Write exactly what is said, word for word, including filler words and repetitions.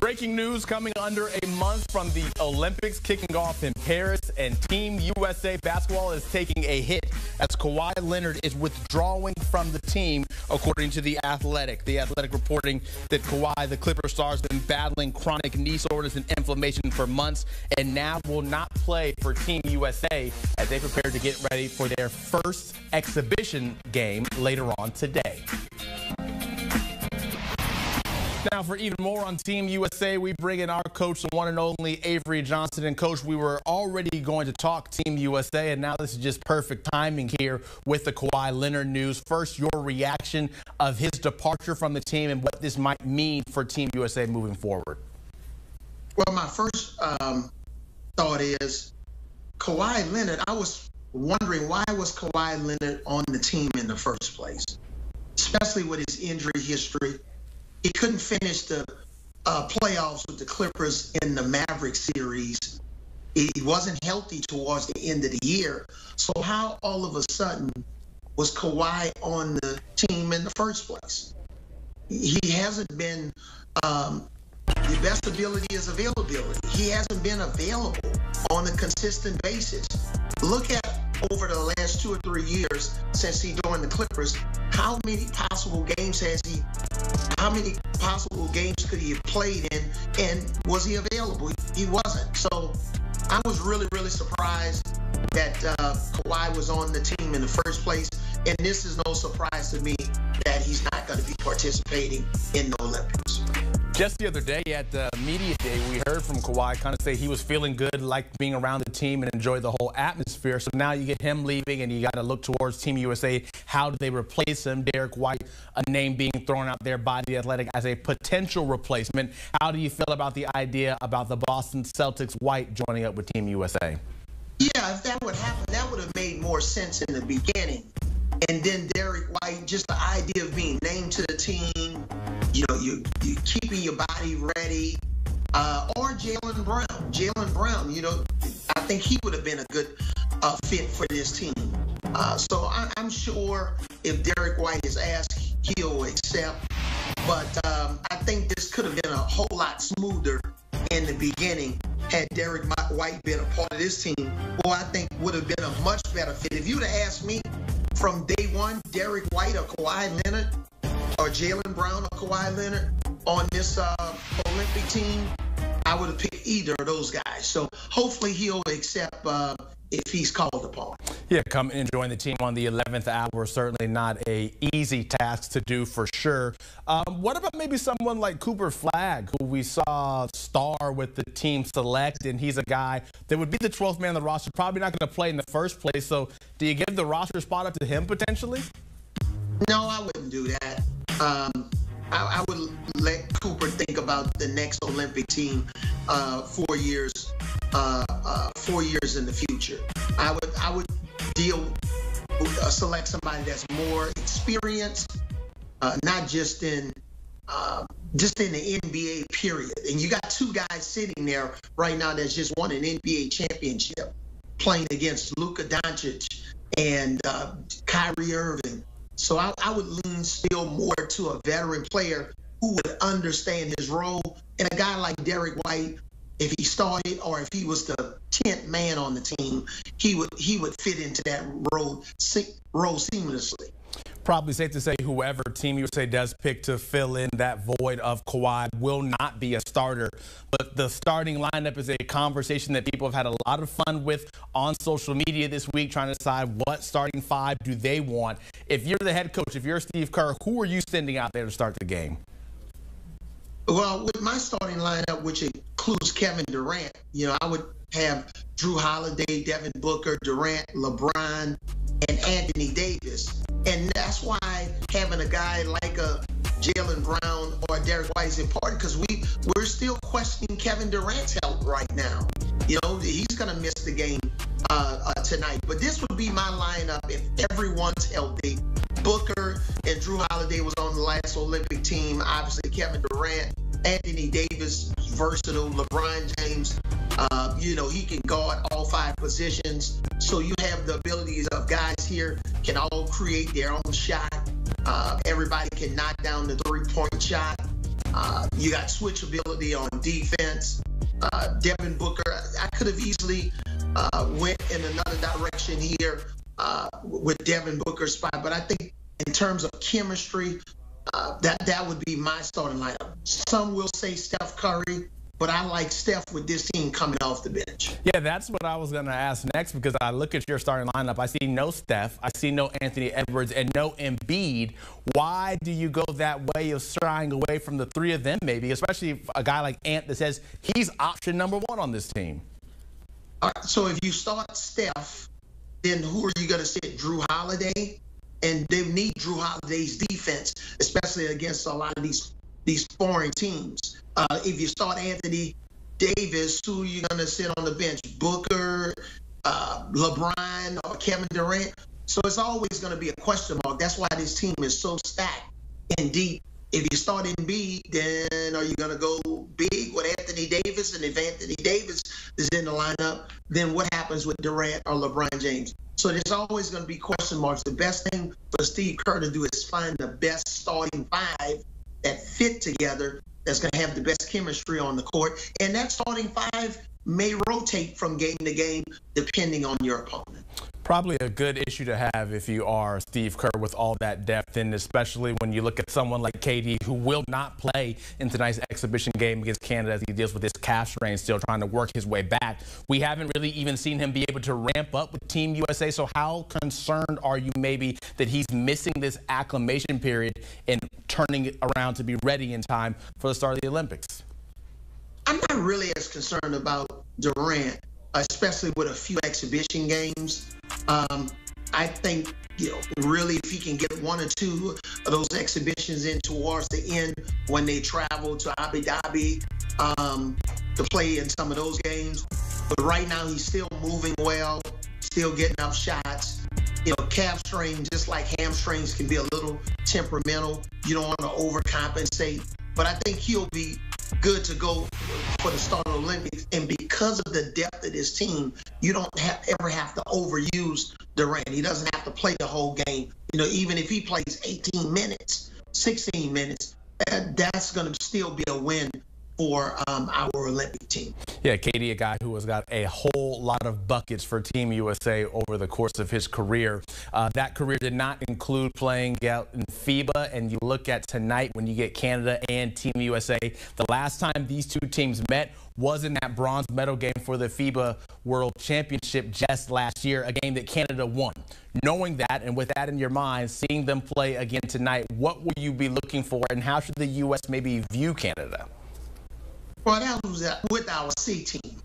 Breaking news coming under a month from the Olympics kicking off in Paris, and Team U S A basketball is taking a hit as Kawhi Leonard is withdrawing from the team, according to The Athletic. The Athletic reporting that Kawhi, the Clipper star, has been battling chronic knee soreness and inflammation for months and now will not play for Team U S A as they prepare to get ready for their first exhibition game later on today. Now, for even more on Team U S A, we bring in our coach, the one and only Avery Johnson. And, Coach, we were already going to talk Team U S A, and now this is just perfect timing here with the Kawhi Leonard news. First, your reaction of his departure from the team and what this might mean for Team U S A moving forward. Well, my first um, thought is Kawhi Leonard. I was wondering, why was Kawhi Leonard on the team in the first place, especially with his injury history? He couldn't finish the uh, playoffs with the Clippers in the Maverick series. He wasn't healthy towards the end of the year. So how all of a sudden was Kawhi on the team in the first place? He hasn't been, um, the best ability is availability. He hasn't been available on a consistent basis. Look at over the last two or three years since he joined the Clippers, how many possible games has he, how many possible games could he have played in, and was he available? He wasn't. So I was really, really surprised that uh, Kawhi was on the team in the first place, and this is no surprise to me that he's not going to be participating in the Olympics. Just the other day at the media day, we heard from Kawhi kind of say he was feeling good, liked being around the team and enjoyed the whole atmosphere. So now you get him leaving and you got to look towards Team U S A. How do they replace him? Derrick White, a name being thrown out there by The Athletic as a potential replacement. How do you feel about the idea about the Boston Celtics White joining up with Team U S A? Yeah, if that would happen, that would have made more sense in the beginning. And then Derrick White, just the idea of being named to the team, you know, you, you're keeping your body ready. Uh, or Jaylen Brown. Jaylen Brown, you know, I think he would have been a good uh, fit for this team. Uh, so I, I'm sure if Derrick White is asked, he'll accept. But um, I think this could have been a whole lot smoother in the beginning had Derrick White been a part of this team, who I think would have been a much better fit. If you'd have asked me, from day one, Derrick White or Kawhi Leonard or Jaylen Brown or Kawhi Leonard on this uh, Olympic team, I would have picked either of those guys. So hopefully he'll accept uh, if he's called upon. Yeah, come and join the team on the eleventh hour. Certainly not a easy task to do for sure. Um, what about maybe someone like Cooper Flagg, who we saw star with the team select, and he's a guy that would be the twelfth man on the roster, probably not going to play in the first place. So do you give the roster spot up to him potentially? No, I wouldn't do that. Um, I, I would let Cooper think about the next Olympic team uh, four years Uh, uh, four years in the future. I would I would deal uh, select somebody that's more experienced, uh, not just in uh, just in the N B A period. And you got two guys sitting there right now that's just won an N B A championship, playing against Luka Doncic and uh, Kyrie Irving. So I, I would lean still more to a veteran player who would understand his role, and a guy like Derrick White. If he started or if he was the tenth man on the team, he would he would fit into that role, se role seamlessly. Probably safe to say whoever Team U S A does pick to fill in that void of Kawhi will not be a starter. But the starting lineup is a conversation that people have had a lot of fun with on social media this week, trying to decide what starting five do they want. If you're the head coach, if you're Steve Kerr, who are you sending out there to start the game? Well, with my starting lineup, which includes Kevin Durant, you know, I would have Drew Holiday, Devin Booker, Durant, LeBron, and Anthony Davis. And that's why having a guy like a Jaylen Brown or Derrick White is important, because we, we're still questioning Kevin Durant's health right now. You know, he's going to miss the game uh, uh, tonight. But this would be my lineup if everyone's healthy. Booker and Drew Holiday was on the last Olympic team. Obviously, Kevin Durant, Anthony Davis, versatile. LeBron James, uh, you know, he can guard all five positions. So you have the abilities of guys here can all create their own shot. Uh, everybody can knock down the three-point shot. Uh, you got switchability on defense. Uh, Devin Booker, I could have easily uh, went in another direction here uh, with Devin Booker's spot, but I think in terms of chemistry, uh, that that would be my starting lineup. Some will say Steph Curry, but I like Steph with this team coming off the bench. Yeah, that's what I was going to ask next, because I look at your starting lineup. I see no Steph. I see no Anthony Edwards and no Embiid. Why do you go that way of shying away from the three of them, maybe, especially a guy like Ant that says he's option number one on this team? All right, so if you start Steph, then who are you going to sit? Drew Holiday? And they need Drew Holiday's defense, especially against a lot of these these foreign teams. Uh, if you start Anthony Davis, who you're going to sit on the bench? Booker, uh, LeBron, or Kevin Durant? So it's always going to be a question mark. That's why this team is so stacked and deep. If you start Embiid, then are you going to go big with Anthony Davis? And if Anthony Davis is in the lineup, then what happens with Durant or LeBron James? So there's always going to be question marks. The best thing for Steve Kerr to do is find the best starting five that fit together, that's going to have the best chemistry on the court. And that starting five may rotate from game to game depending on your opponent. Probably a good issue to have if you are Steve Kerr with all that depth, and especially when you look at someone like K D, who will not play in tonight's exhibition game against Canada as he deals with his calf strain, still trying to work his way back. We haven't really even seen him be able to ramp up with Team U S A, so how concerned are you maybe that he's missing this acclimation period and turning it around to be ready in time for the start of the Olympics? I'm not really as concerned about Durant, especially with a few exhibition games. Um, I think, you know, really if he can get one or two of those exhibitions in towards the end when they travel to Abu Dhabi um, to play in some of those games. But right now he's still moving well, still getting up shots. You know, calf strain, just like hamstrings, can be a little temperamental. You don't want to overcompensate. But I think he'll be good to go for the start of the Olympics. And because of the depth of this team, you don't have, ever have to overuse Durant. He doesn't have to play the whole game. You know, even if he plays eighteen minutes, sixteen minutes, that, that's going to still be a win for um, our Olympic team. Yeah, K D, a guy who has got a whole lot of buckets for Team U S A over the course of his career. Uh, that career did not include playing out in FIBA, and you look at tonight when you get Canada and Team U S A, the last time these two teams met was in that bronze medal game for the FIBA World Championship just last year, a game that Canada won. Knowing that, and with that in your mind, seeing them play again tonight, what will you be looking for, and how should the U S maybe view Canada? Well, that was with our C team.